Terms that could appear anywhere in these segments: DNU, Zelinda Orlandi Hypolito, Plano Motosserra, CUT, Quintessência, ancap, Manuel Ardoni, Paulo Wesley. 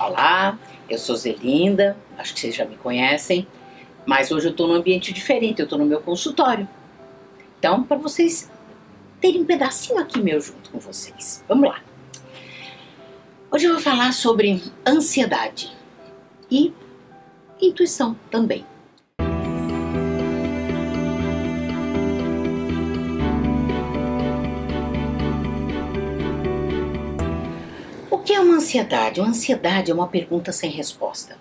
Olá, eu sou Zelinda, acho que vocês já me conhecem, mas hoje eu estou num ambiente diferente, eu estou no meu consultório. Então, para vocês terem um pedacinho aqui meu junto com vocês, vamos lá. Hoje eu vou falar sobre ansiedade e intuição também. O que é uma ansiedade? Uma ansiedade é uma pergunta sem resposta.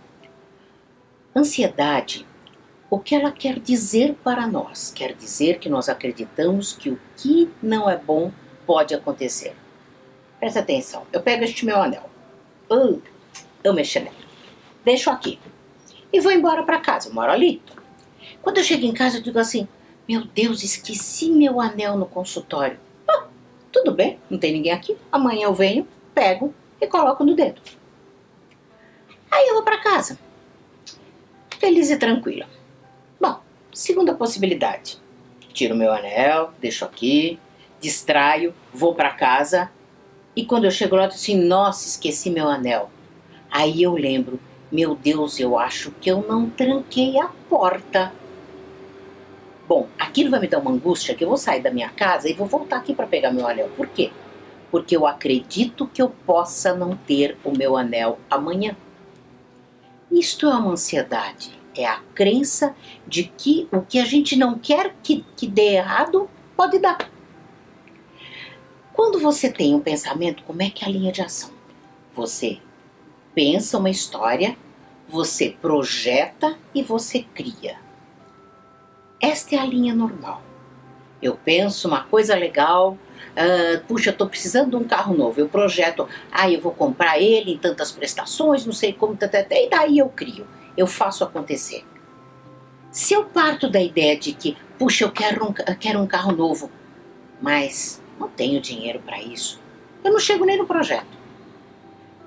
Ansiedade, o que ela quer dizer para nós? Quer dizer que nós acreditamos que o que não é bom pode acontecer. Presta atenção, eu pego este meu anel, eu mexo nele, deixo aqui e vou embora para casa, eu moro ali. Quando eu chego em casa eu digo assim, meu Deus, esqueci meu anel no consultório. Tudo bem, não tem ninguém aqui, amanhã eu venho, pego e coloco no dedo. Aí eu vou para casa, feliz e tranquila. Bom, segunda possibilidade, tiro meu anel, deixo aqui, distraio, vou para casa. E quando eu chego lá, eu digo assim, nossa, esqueci meu anel. Aí eu lembro, meu Deus, eu acho que eu não tranquei a porta. Bom, aquilo vai me dar uma angústia que eu vou sair da minha casa e vou voltar aqui para pegar meu anel. Por quê? Porque eu acredito que eu possa não ter o meu anel amanhã. Isto é uma ansiedade, é a crença de que o que a gente não quer que dê errado, pode dar. Quando você tem um pensamento, como é que é a linha de ação? Você pensa uma história, você projeta e você cria. Esta é a linha normal. Eu penso uma coisa legal, puxa, estou precisando de um carro novo, eu projeto, eu vou comprar ele em tantas prestações, não sei como, e daí eu crio, eu faço acontecer. Se eu parto da ideia de que, puxa, eu quero um carro novo, mas não tenho dinheiro para isso, eu não chego nem no projeto.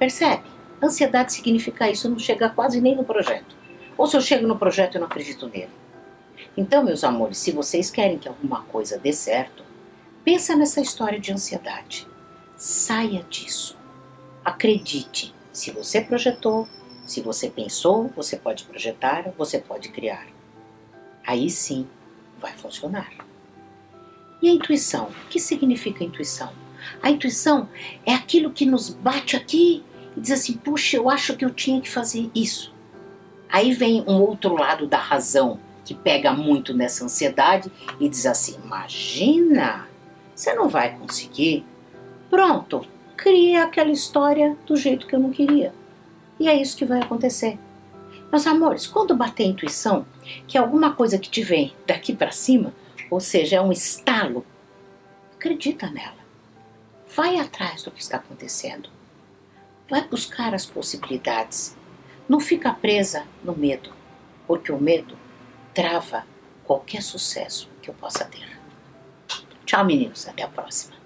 Percebe? Ansiedade significa isso, eu não chego quase nem no projeto. Ou se eu chego no projeto, eu não acredito nele. Então, meus amores, se vocês querem que alguma coisa dê certo, pensa nessa história de ansiedade. Saia disso. Acredite. Se você projetou, se você pensou, você pode projetar, você pode criar. Aí sim, vai funcionar. E a intuição? O que significa a intuição? A intuição é aquilo que nos bate aqui e diz assim, puxa, eu acho que eu tinha que fazer isso. Aí vem um outro lado da razão, que pega muito nessa ansiedade e diz assim, imagina, você não vai conseguir. Pronto, cria aquela história do jeito que eu não queria. E é isso que vai acontecer. Meus amores, quando bater a intuição, que é alguma coisa que te vem daqui para cima, ou seja, é um estalo. Acredita nela. Vai atrás do que está acontecendo. Vai buscar as possibilidades. Não fica presa no medo, porque o medo trava qualquer sucesso que eu possa ter. Tchau, meninos. Até a próxima.